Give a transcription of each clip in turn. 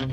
Now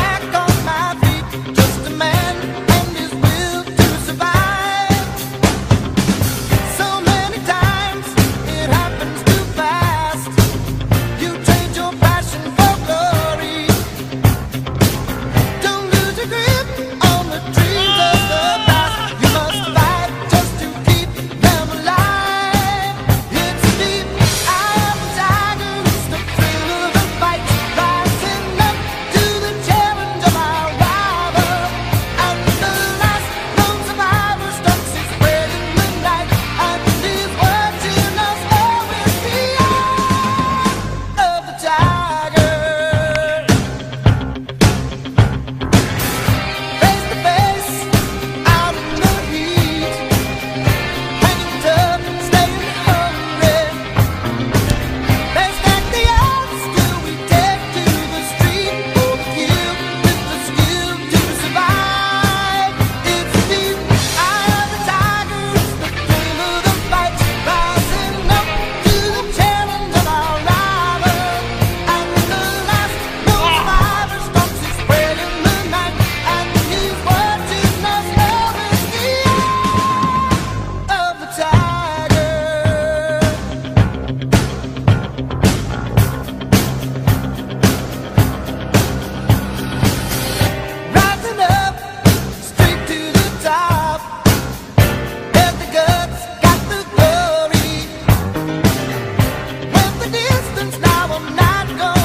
I'm not going